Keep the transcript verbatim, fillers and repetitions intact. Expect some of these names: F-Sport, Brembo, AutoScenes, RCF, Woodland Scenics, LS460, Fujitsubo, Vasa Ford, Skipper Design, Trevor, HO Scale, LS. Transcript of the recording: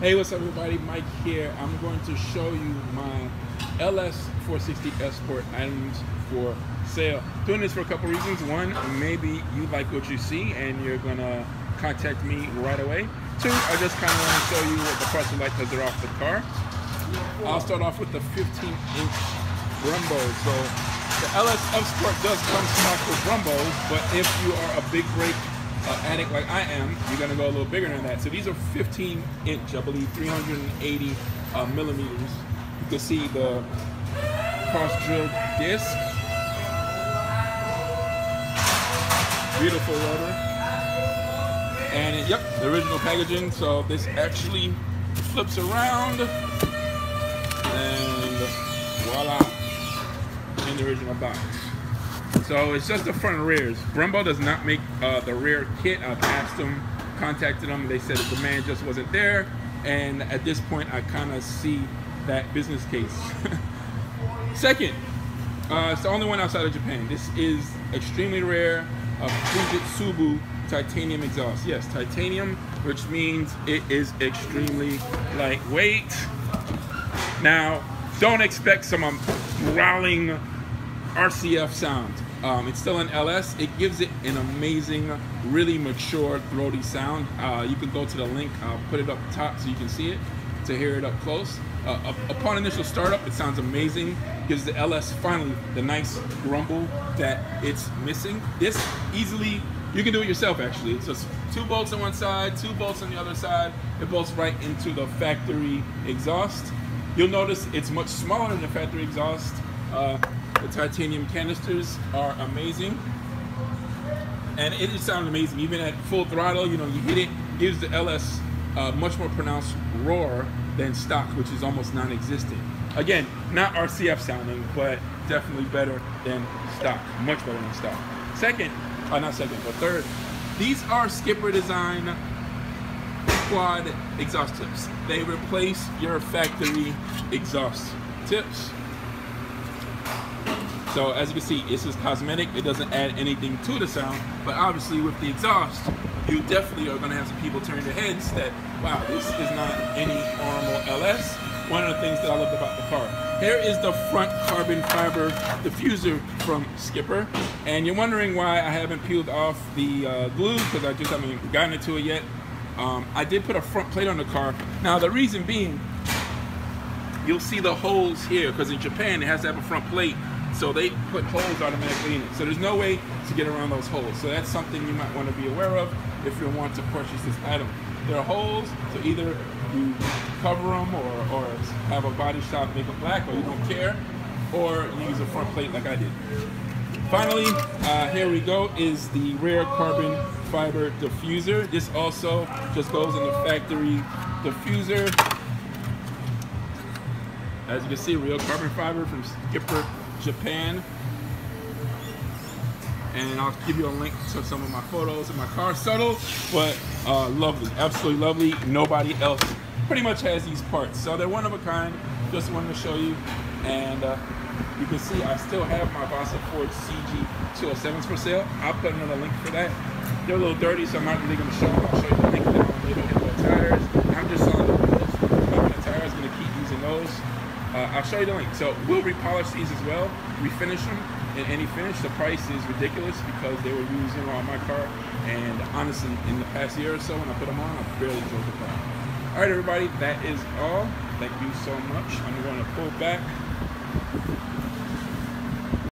Hey, what's up everybody, Mike here. I'm going to show you my L S four sixty F-Sport items for sale. Doing this for a couple reasons. One, maybe you like what you see and you're gonna contact me right away. Two, I just kinda wanna show you what the parts are like because they're off the car. I'll start off with the fifteen inch Brembo. So the L S F-Sport does come stock with Brembos, but if you are a big brake Uh, addict like I am, you're gonna go a little bigger than that. So these are fifteen inch, I believe, three hundred eighty uh, millimeters. You can see the cross-drilled disc, beautiful rubber, and it, yep, the original packaging. So this actually flips around, and voila, in the original box. So it's just the front and rears. Brembo does not make uh, the rear kit. I've asked them, contacted them, they said the demand just wasn't there. And at this point, I kind of see that business case. Second, uh, it's the only one outside of Japan. This is extremely rare, a Fujitsubo titanium exhaust. Yes, titanium, which means it is extremely lightweight. Now, don't expect some um, growling R C F sound. Um, it's still an L S. It gives it an amazing, really mature, throaty sound. Uh, you can go to the link. I'll put it up top so you can see it, to hear it up close. Uh, upon initial startup, it sounds amazing. Gives the L S finally the nice rumble that it's missing. This easily, you can do it yourself actually. It's just two bolts on one side, two bolts on the other side. It bolts right into the factory exhaust. You'll notice it's much smaller than the factory exhaust. Uh, The titanium canisters are amazing, and it just sounds amazing. Even at full throttle, you know, you hit it, gives the L S uh, much more pronounced roar than stock, which is almost non-existent. Again, not R C F sounding, but definitely better than stock, much better than stock. Second, uh, not second, but third, these are Skipper Design quad exhaust tips. They replace your factory exhaust tips. So as you can see, this is cosmetic. It doesn't add anything to the sound, but obviously with the exhaust, you definitely are gonna have some people turn their heads that, wow, this is not any normal L S. One of the things that I loved about the car. Here is the front carbon fiber diffuser from Skipper. And you're wondering why I haven't peeled off the uh, glue, because I just haven't gotten into it yet. Um, I did put a front plate on the car. Now the reason being, you'll see the holes here, because in Japan, it has to have a front plate. So they put holes automatically in it. So there's no way to get around those holes. So that's something you might want to be aware of if you want to purchase this item. There are holes, so either you cover them or, or have a body shop make it black, or you don't care, or you use a front plate like I did. Finally, uh, here we go, is the rear carbon fiber diffuser. This also just goes in the factory diffuser. As you can see, real carbon fiber from Skipper Japan, and I'll give you a link to some of my photos of my car. Subtle, but uh, lovely, absolutely lovely. Nobody else pretty much has these parts, so they're one of a kind. Just wanted to show you, and uh, you can see I still have my Vasa Ford C G two oh sevens for sale. I'll put another link for that. They're a little dirty, so I'm not really going to show you. I'll show you the link to them later in the tires. I'm just selling the wheels. The tires, going to keep using those. Uh, I'll show you the link. So we'll repolish these as well, refinish them, and any finish. The price is ridiculous because they were used on my car, and honestly, in the past year or so, when I put them on, I barely drove the car. All right, everybody, that is all. Thank you so much. I'm going to pull back.